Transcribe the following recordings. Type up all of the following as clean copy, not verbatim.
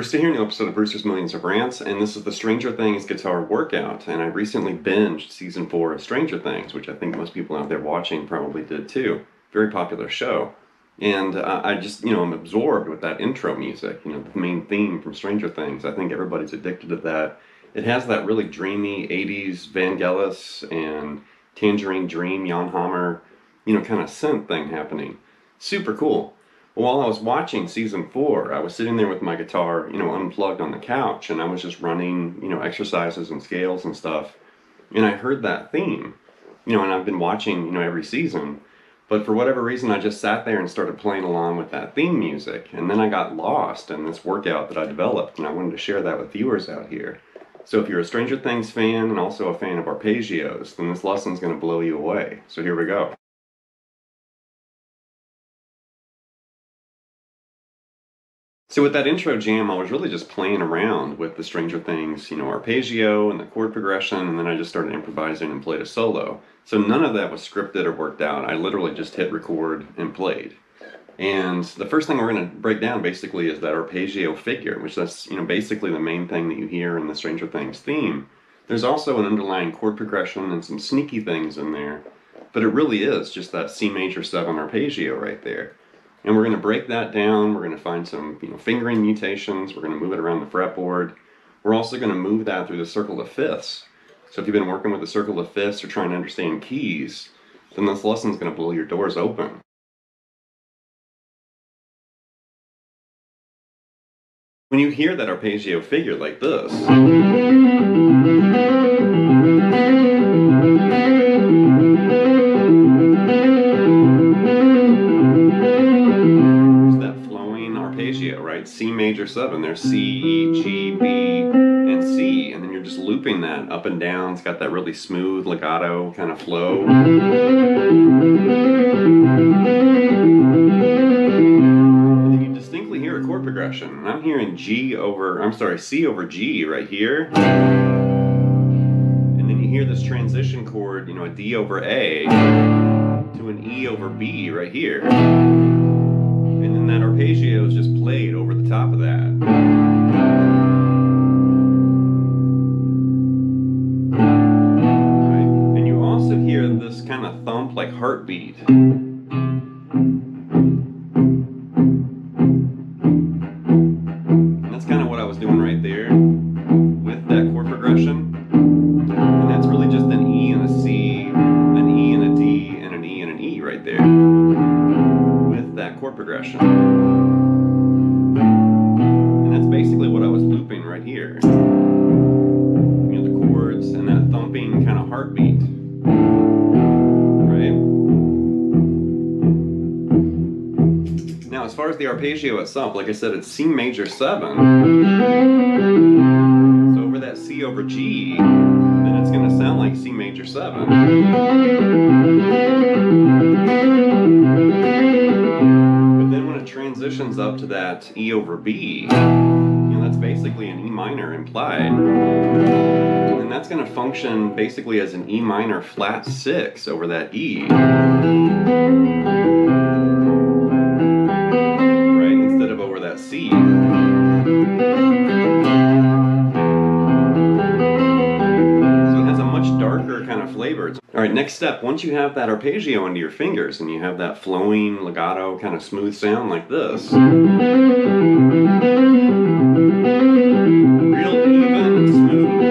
Brewster here, new episode of Brewster's Millions of Rants, and this is the Stranger Things guitar workout, and I recently binged season 4 of Stranger Things, which I think most people out there watching probably did too. Very popular show. And I just, I'm absorbed with that intro music, the main theme from Stranger Things. I think everybody's addicted to that. It has that really dreamy 80s Vangelis and Tangerine Dream, Jan Hammer, kind of synth thing happening. Super cool. While I was watching season 4, I was sitting there with my guitar, unplugged on the couch, and I was just running, exercises and scales and stuff, and I heard that theme, and I've been watching, every season, but for whatever reason, I just sat there and started playing along with that theme music, and then I got lost in this workout that I developed, and I wanted to share that with viewers out here. So if you're a Stranger Things fan and also a fan of arpeggios, then this lesson's going to blow you away. So here we go. So with that intro jam, I was really just playing around with the Stranger Things, arpeggio and the chord progression, and then I just started improvising and played a solo. So none of that was scripted or worked out. I literally just hit record and played. And the first thing we're going to break down basically is that arpeggio figure, which that's, basically the main thing that you hear in the Stranger Things theme. There's also an underlying chord progression and some sneaky things in there, but it really is just that C major 7 arpeggio right there. And we're going to break that down, we're going to find some fingering mutations, we're going to move it around the fretboard. We're also going to move that through the Circle of Fifths. So if you've been working with the Circle of Fifths or trying to understand keys, then this lesson's going to blow your doors open. When you hear that arpeggio figure like this, C major 7, there's C, E, G, B, and C, and then you're just looping that up and down. It's got that really smooth legato kind of flow. And then you distinctly hear a chord progression, and I'm hearing C over G right here, and then you hear this transition chord, a D over A, to an E over B right here. And then that arpeggio is just played over the top of that. Right. And you also hear this kind of thump, like heartbeat. And that's kind of what I was doing right there with that chord progression. And that's really just an E and a C, an E and a D, and an E and an E right there. That chord progression. And that's basically what I was looping right here. The chords and that thumping kind of heartbeat. Right? Now, as far as the arpeggio itself, like I said, it's C major 7. So over that C over G, then it's going to sound like C major 7. Transitions up to that E over B, that's basically an E minor implied, and that's going to function basically as an E minor flat 6 over that E, right, instead of over that C. Darker kind of flavor. Alright, next step, once you have that arpeggio under your fingers and you have that flowing, legato, kind of smooth sound like this. Real even and smooth.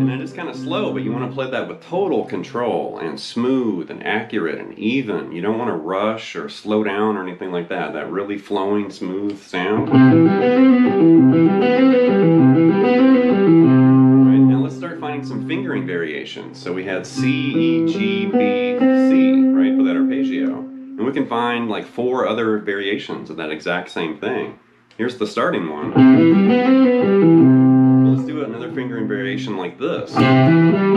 And it is kind of slow, but you want to play that with total control and smooth and accurate and even. You don't want to rush or slow down or anything like that. That really flowing, smooth sound. Some fingering variations. So we had C, E, G, B, C, right, for that arpeggio. And we can find like 4 other variations of that exact same thing. Here's the starting one. Well, let's do another fingering variation like this. And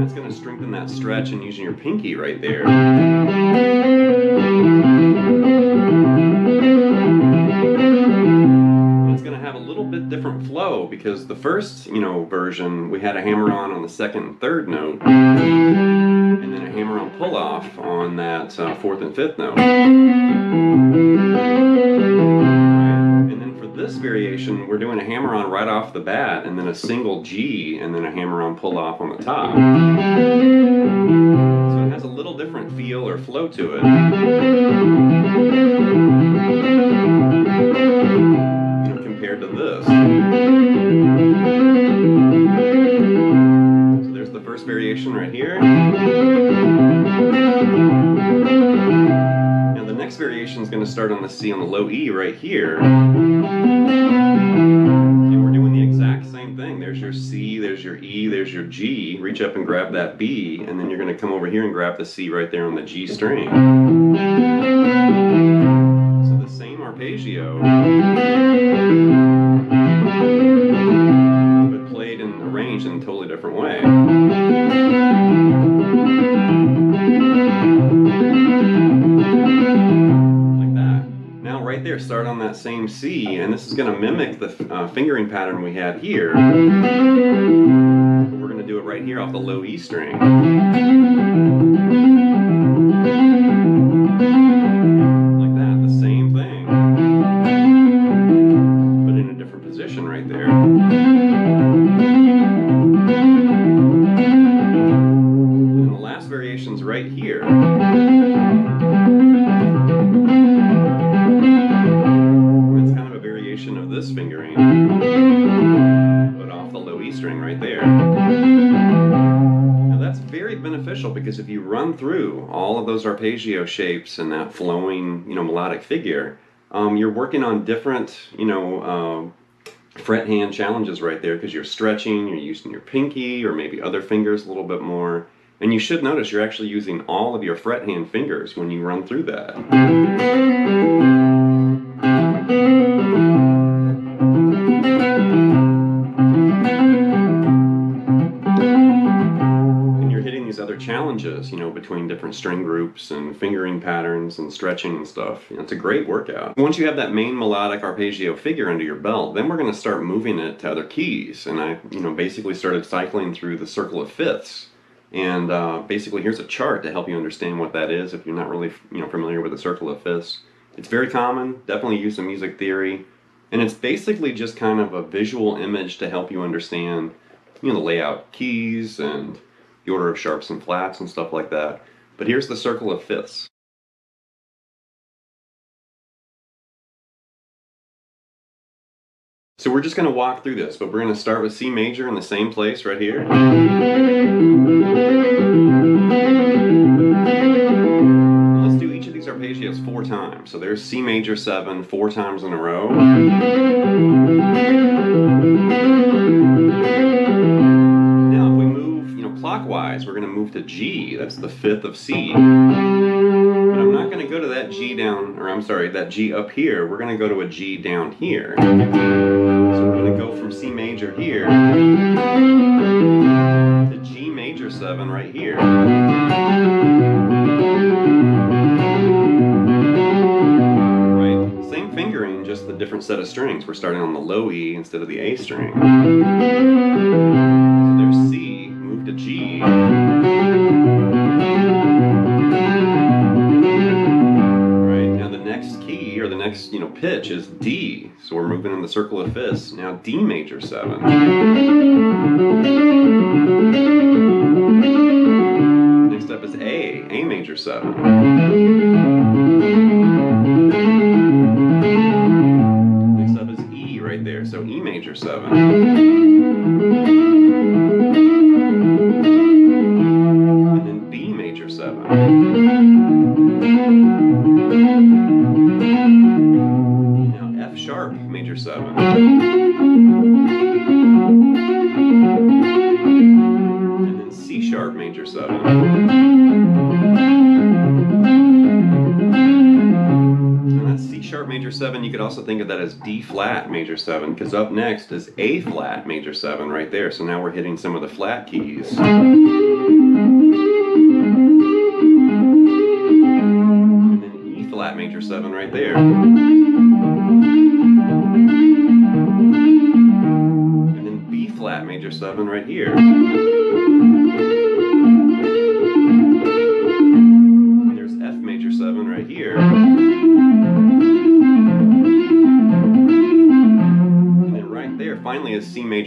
that's going to strengthen that stretch and using your pinky right there. Different flow, because the first version we had a hammer on the second and third note. and then a hammer-on pull-off on that fourth and fifth note. And then for this variation, we're doing a hammer-on right off the bat, and then a single G, and then a hammer-on pull-off on the top. So it has a little different feel or flow to it, you know, compared to this. First variation right here. Now the next variation is going to start on the C on the low E right here. And we're doing the exact same thing. There's your C, there's your E, there's your G. Reach up and grab that B, and then you're going to come over here and grab the C right there on the G string. So the same arpeggio, and arranged in a totally different way. Like that. Now right there, start on that same C, and this is going to mimic the fingering pattern we had here. But we're going to do it right here off the low E string. Like that, the same thing. But in a different position right there. Variations right here. It's kind of a variation of this fingering, but off the low E string right there. Now that's very beneficial because if you run through all of those arpeggio shapes and that flowing, you know, melodic figure, you're working on different, you know, fret hand challenges right there because you're stretching, you're using your pinky or maybe other fingers a little bit more. And you should notice you're actually using all of your fret hand fingers when you run through that. And you're hitting these other challenges, you know, between different string groups and fingering patterns and stretching and stuff. You know, it's a great workout. Once you have that main melodic arpeggio figure under your belt, then we're going to start moving it to other keys. And I, you know, basically started cycling through the Circle of Fifths. And basically here's a chart to help you understand what that is if you're not really, you know, familiar with the Circle of Fifths. It's very common, definitely used in music theory, and it's basically just kind of a visual image to help you understand, you know, the layout keys and the order of sharps and flats and stuff like that. But here's the Circle of Fifths. So we're just going to walk through this, but we're going to start with C major in the same place right here. Let's do each of these arpeggios 4 times. So there's C major 7 4 times in a row. Now if we move, you know, clockwise, we're going to move to G. That's the fifth of C. But I'm not going to go to that G down, or I'm sorry, that G up here. We're going to go to a G down here. So we're going to go from C major here to G major 7 right here. Right, same fingering, just the different set of strings. We're starting on the low E instead of the A string. So there's C, move to G. Right, now the next key or the next, you know, pitch is D. So we're moving in the Circle of Fifths, now D major 7. Next up is A major 7. Next up is E right there, so E major 7. And then B major 7. F sharp major 7. And then C sharp major 7. And that's C sharp major 7. You could also think of that as D flat major 7, because up next is A flat major 7 right there. So now we're hitting some of the flat keys. And then E flat major 7 right there. And then B flat major 7 right here.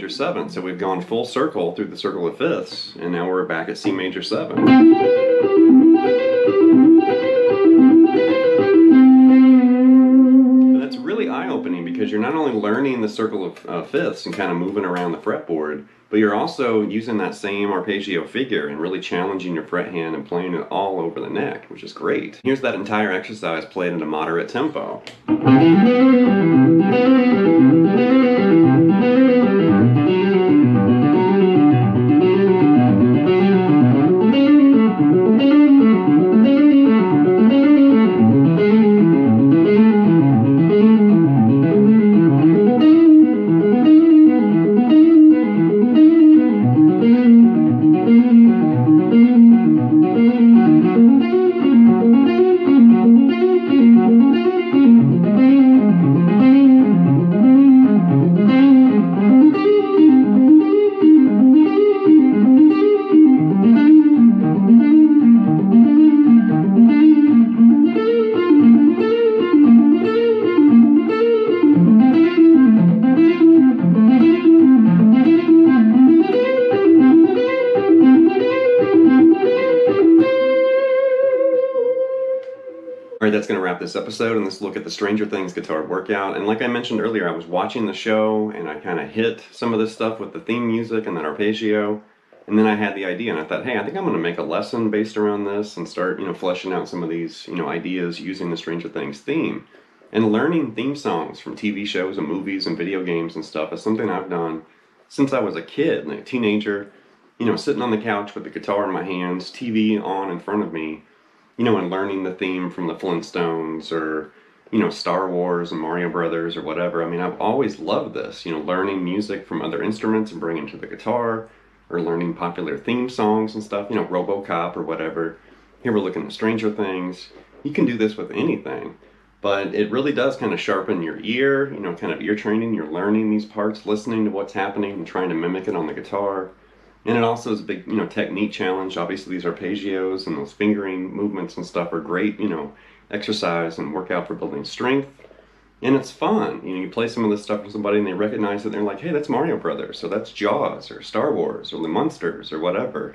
major 7, so we've gone full circle through the Circle of Fifths, and now we're back at C major 7. And that's really eye-opening, because you're not only learning the Circle of Fifths and kind of moving around the fretboard, but you're also using that same arpeggio figure and really challenging your fret hand and playing it all over the neck, which is great. Here's that entire exercise played at a moderate tempo. Alright, that's going to wrap this episode and this look at the Stranger Things guitar workout. And like I mentioned earlier, I was watching the show and I kind of hit some of this stuff with the theme music and that arpeggio. And then I had the idea and I thought, hey, I think I'm going to make a lesson based around this and start, fleshing out some of these, ideas using the Stranger Things theme. And learning theme songs from TV shows and movies and video games and stuff is something I've done since I was a kid, like a teenager, sitting on the couch with the guitar in my hands, TV on in front of me. And learning the theme from the Flintstones or, Star Wars and Mario Brothers or whatever. I mean, I've always loved this, learning music from other instruments and bringing it to the guitar, or learning popular theme songs and stuff, RoboCop or whatever. Here we're looking at Stranger Things. You can do this with anything, but it really does kind of sharpen your ear, kind of ear training. You're learning these parts, listening to what's happening and trying to mimic it on the guitar. And it also is a big, technique challenge. Obviously these arpeggios and those fingering movements and stuff are great, exercise and workout for building strength. And it's fun. You play some of this stuff with somebody and they recognize it and they're like, hey, that's Mario Brothers, or that's Jaws, or Star Wars, or the Munsters, or whatever.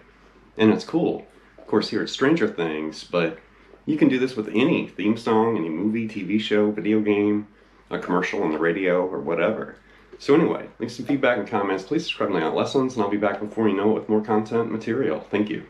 And it's cool. Of course, here it's Stranger Things, but you can do this with any theme song, any movie, TV show, video game, a commercial on the radio, or whatever. So anyway, leave some feedback and comments, please subscribe to my lessons, and I'll be back before you know it with more content and material. Thank you.